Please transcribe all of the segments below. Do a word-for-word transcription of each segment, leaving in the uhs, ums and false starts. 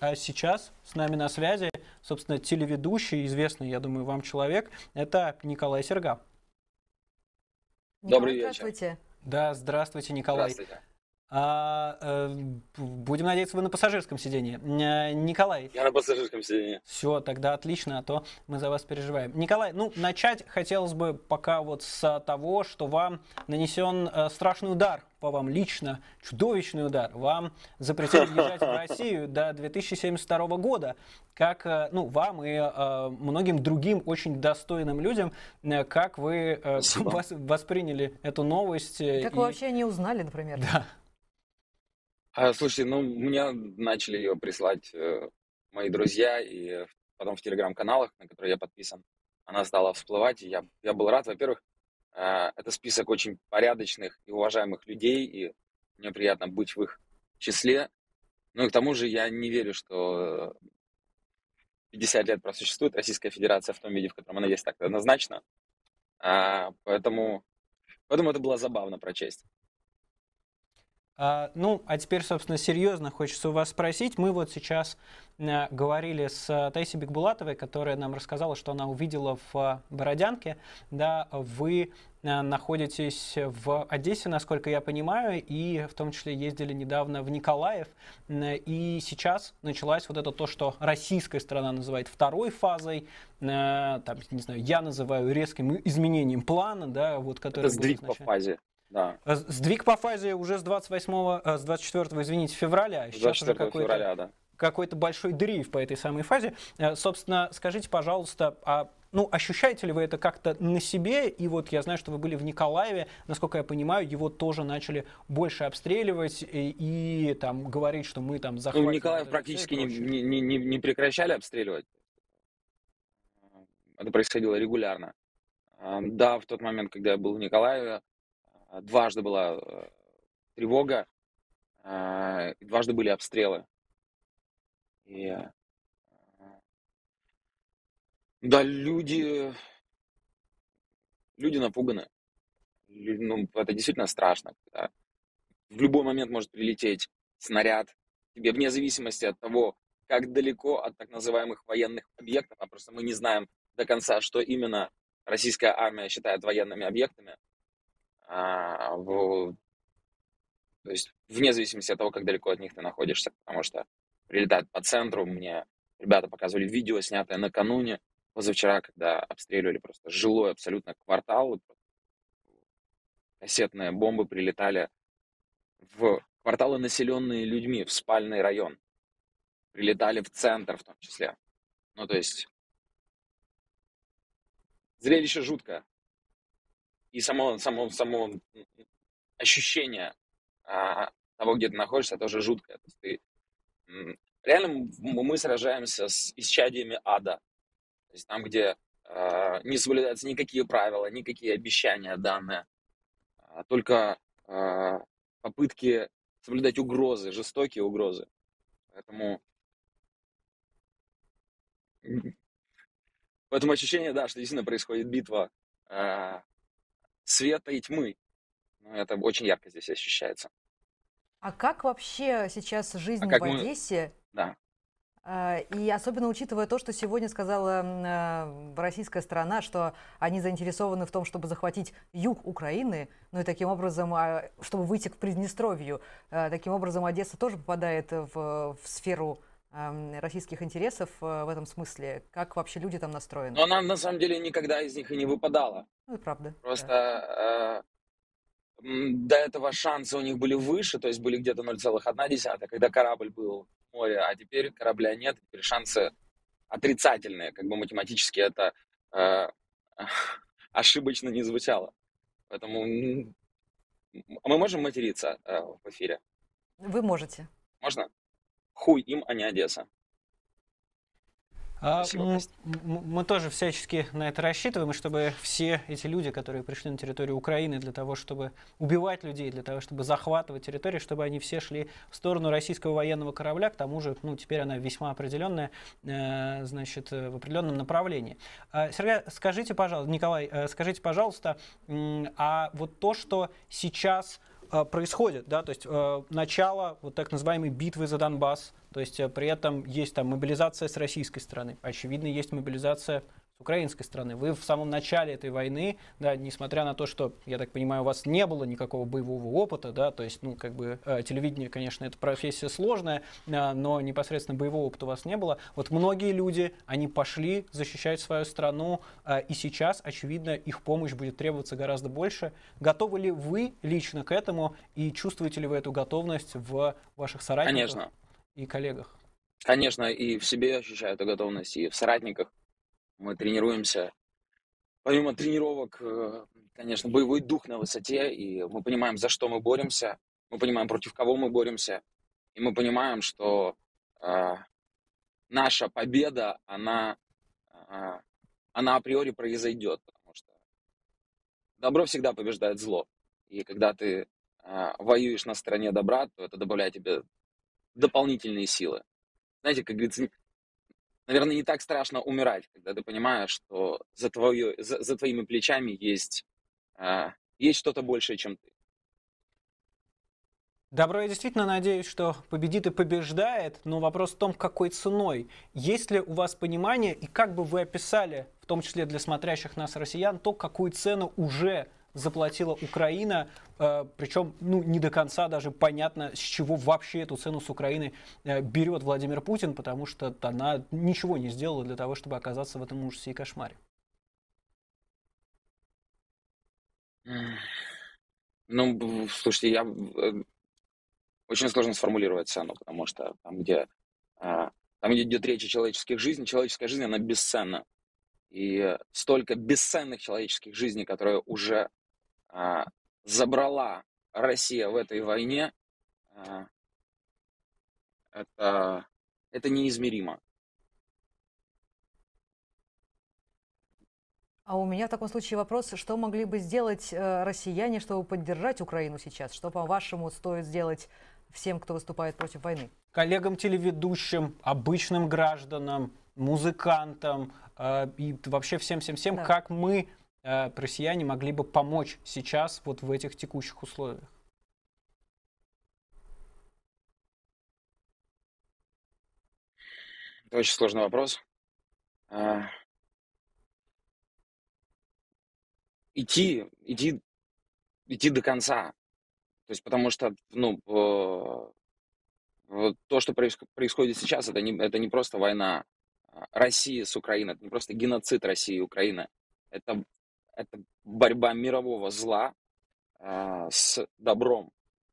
А сейчас с нами на связи, собственно, телеведущий, известный, я думаю, вам человек, это Николай Серга. Добрый вечер. Здравствуйте. Да, здравствуйте, Николай. Здравствуйте. А, э, будем надеяться, вы на пассажирском сидении. А, Николай. Я на пассажирском сидении. Все, тогда отлично, а то мы за вас переживаем. Николай, ну, начать хотелось бы пока вот с того, что вам нанесен э, страшный удар, по вам лично, чудовищный удар. Вам запретили въезжать в Россию до две тысячи семьдесят второго года, как, э, ну, вам и э, многим другим очень достойным людям, э, как вы э, вас, восприняли эту новость. Э, как и... вы вообще не узнали, например? Да. Слушайте, ну, мне начали ее прислать э, мои друзья, и потом в телеграм-каналах, на которые я подписан, она стала всплывать, и я, я был рад. Во-первых, э, это список очень порядочных и уважаемых людей, и мне приятно быть в их числе. Ну и к тому же я не верю, что пятьдесят лет просуществует Российская Федерация в том виде, в котором она есть, так однозначно. А, поэтому, поэтому это было забавно прочесть. Ну, а теперь, собственно, серьезно хочется у вас спросить. Мы вот сейчас говорили с Таисией Бекбулатовой, которая нам рассказала, что она увидела в Бородянке. Да, вы находитесь в Одессе, насколько я понимаю, и в том числе ездили недавно в Николаев. И сейчас началась вот это то, что российская сторона называет второй фазой, там, не знаю, я называю резким изменением плана, да, вот, который... Это сдвиг по фазе. Да. Сдвиг по фазе уже с двадцать восьмого, с двадцать четвёртого, извините, февраля. Сейчас уже какой-то, да, какой-то большой дрейф по этой самой фазе. Собственно, скажите, пожалуйста, а, ну, ощущаете ли вы это как-то на себе? И вот я знаю, что вы были в Николаеве, насколько я понимаю, его тоже начали больше обстреливать и, и там говорить, что мы там захватим. Ну, Николаев практически не, не, не, не прекращали обстреливать. Это происходило регулярно. Да, в тот момент, когда я был в Николаеве, дважды была тревога, дважды были обстрелы. И... Да, люди... люди напуганы. Ну, это действительно страшно. Да? В любой момент может прилететь снаряд. Тебе вне зависимости от того, как далеко от так называемых военных объектов, а просто мы не знаем до конца, что именно российская армия считает военными объектами. А, в, то есть вне зависимости от того, как далеко от них ты находишься, потому что прилетают по центру. Мне ребята показывали видео, снятое накануне, позавчера, когда обстреливали просто жилой абсолютно квартал. Кассетные бомбы прилетали в кварталы, населенные людьми, в спальный район. Прилетали в центр в том числе. Ну, то есть зрелище жуткое. И само, само, само ощущение а, того, где ты находишься, тоже жуткое. То есть ты, реально мы сражаемся с исчадиями ада. То есть там, где а, не соблюдаются никакие правила, никакие обещания данные, а только а, попытки соблюдать угрозы, жестокие угрозы. Поэтому, поэтому ощущение, да, что действительно происходит битва а, света и тьмы. Это очень ярко здесь ощущается. А как вообще сейчас жизнь а в Одессе? Мы... Да. И особенно учитывая то, что сегодня сказала российская сторона, что они заинтересованы в том, чтобы захватить юг Украины, ну и таким образом, чтобы выйти к Приднестровью. Таким образом, Одесса тоже попадает в, в сферу российских интересов в этом смысле. Как вообще люди там настроены? Но она на самом деле никогда из них и не выпадала. Ну, это правда. Просто да. э, до этого шансы у них были выше, то есть были где-то ноль целых одна десятая, когда корабль был в море, а теперь корабля нет, теперь шансы отрицательные, как бы математически это э, ошибочно не звучало. Поэтому мы можем материться э, в эфире? Вы можете. Можно? Хуй им, а не Одесса. А, мы, мы тоже всячески на это рассчитываем, чтобы все эти люди, которые пришли на территорию Украины для того, чтобы убивать людей, для того, чтобы захватывать территорию, чтобы они все шли в сторону российского военного корабля. К тому же, ну, теперь она весьма определенная, э, значит, в определенном направлении. Э, Сергей, скажите, пожалуйста, Николай, э, скажите, пожалуйста, э, а вот то, что сейчас происходит, да, то есть э, начало вот так называемой битвы за Донбасс, то есть э, при этом есть там мобилизация с российской стороны, очевидно, есть мобилизация с украинской стороны. Вы в самом начале этой войны, да, несмотря на то, что, я так понимаю, у вас не было никакого боевого опыта, да, то есть, ну, как бы э, телевидение, конечно, это профессия сложная, э, но непосредственно боевого опыта у вас не было. Вот многие люди, они пошли защищать свою страну, э, и сейчас, очевидно, их помощь будет требоваться гораздо больше. Готовы ли вы лично к этому? И чувствуете ли вы эту готовность в ваших соратниках Конечно. И коллегах? Конечно, и в себе ощущаю эту готовность, и в соратниках. Мы тренируемся. Помимо тренировок, конечно, боевой дух на высоте, и мы понимаем, за что мы боремся, мы понимаем, против кого мы боремся, и мы понимаем, что э, наша победа, она, э, она априори произойдет, потому что добро всегда побеждает зло. И когда ты воюешь на стороне добра, то это добавляет тебе дополнительные силы. Знаете, как говорится, наверное, не так страшно умирать, когда ты понимаешь, что за, твое, за, за твоими плечами есть, есть что-то большее, чем ты. Добро, я действительно надеюсь, что победит и побеждает, но вопрос в том, какой ценой. Есть ли у вас понимание, и как бы вы описали, в том числе для смотрящих нас россиян, то, какую цену уже заплатила Украина, причем ну, не до конца даже понятно, с чего вообще эту цену с Украины берет Владимир Путин, потому что она ничего не сделала для того, чтобы оказаться в этом ужасе и кошмаре. Ну, слушайте, я... очень сложно сформулировать цену, потому что там, где, там, где идет речь о человеческих жизнях, человеческая жизнь, она бесценна. И столько бесценных человеческих жизней, которые уже а, забрала Россия в этой войне, а, это, это неизмеримо. А у меня в таком случае вопрос, что могли бы сделать э, россияне, чтобы поддержать Украину сейчас? Что, по-вашему, стоит сделать всем, кто выступает против войны? Коллегам-телеведущим, обычным гражданам, музыкантам э, и вообще всем-всем-всем, да. Как мы, э, россияне, могли бы помочь сейчас вот в этих текущих условиях? Это очень сложный вопрос. Э, идти, идти, идти до конца. То есть, потому что, ну, э, то, что происходит сейчас, это не, это не просто война России с Украиной, это не просто геноцид России и Украины, это, это борьба мирового зла э, с добром,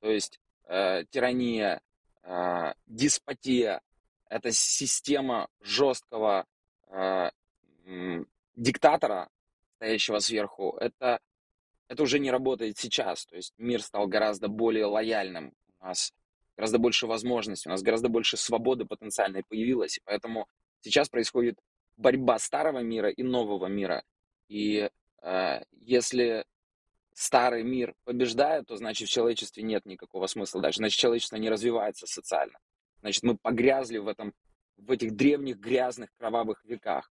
то есть э, тирания, э, деспотия, это система жесткого э, э, диктатора, стоящего сверху, это, это уже не работает сейчас, то есть мир стал гораздо более лояльным, у нас гораздо больше возможностей, у нас гораздо больше свободы потенциальной появилось, и поэтому сейчас происходит борьба старого мира и нового мира. И э, если старый мир побеждает, то значит в человечестве нет никакого смысла дальше. Значит, человечество не развивается социально. Значит, мы погрязли в, этом, в этих древних, грязных, кровавых веках.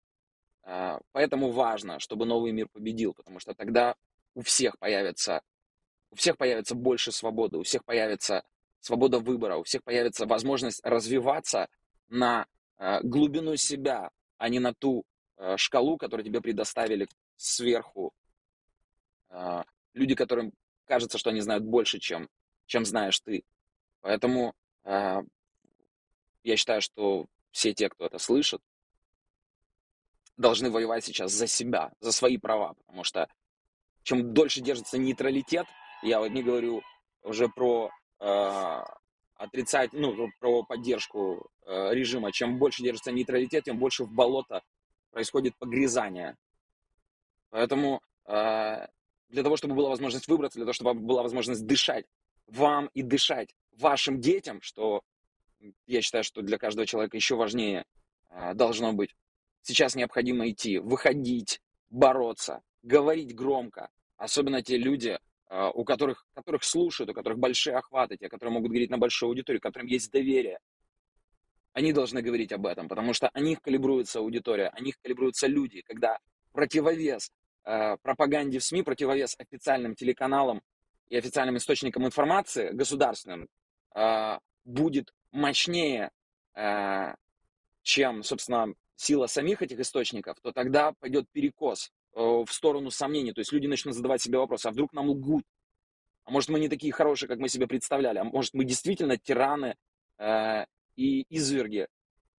Э, поэтому важно, чтобы новый мир победил, потому что тогда у всех появится, у всех появится больше свободы, у всех появится свобода выбора, у всех появится возможность развиваться на глубину себя, а не на ту э, шкалу, которую тебе предоставили сверху э, люди, которым кажется, что они знают больше, чем, чем знаешь ты. Поэтому э, я считаю, что все те, кто это слышит, должны воевать сейчас за себя, за свои права, потому что чем дольше держится нейтралитет, я вот не говорю уже про... Э, отрицать, ну, про поддержку э, режима. Чем больше держится нейтралитет, тем больше в болото происходит погрязание. Поэтому э, для того, чтобы была возможность выбраться, для того, чтобы была возможность дышать, вам и дышать, вашим детям, что я считаю, что для каждого человека еще важнее э, должно быть, сейчас необходимо идти, выходить, бороться, говорить громко. Особенно те люди, у которых, которых слушают, у которых большие охваты, те, которые могут говорить на большую аудиторию, которым есть доверие, они должны говорить об этом, потому что о них калибруется аудитория, о них калибруются люди, когда противовес э, пропаганде в СМИ, противовес официальным телеканалам и официальным источником информации государственным будет мощнее, чем, собственно, сила самих этих источников, то тогда пойдет перекос в сторону сомнений. То есть люди начнут задавать себе вопрос, а вдруг нам лгут? А может, мы не такие хорошие, как мы себе представляли? А может, мы действительно тираны и изверги?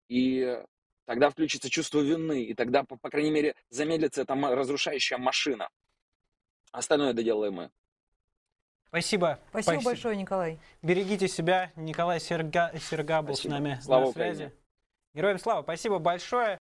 И тогда включится чувство вины, и тогда, по, по крайней мере, замедлится эта разрушающая машина. Остальное доделаем мы. Спасибо. Спасибо. Спасибо большое, Николай. Берегите себя. Николай Серга, Серга был Спасибо. С нами Слава на связи. Украине. Героям слава. Спасибо большое.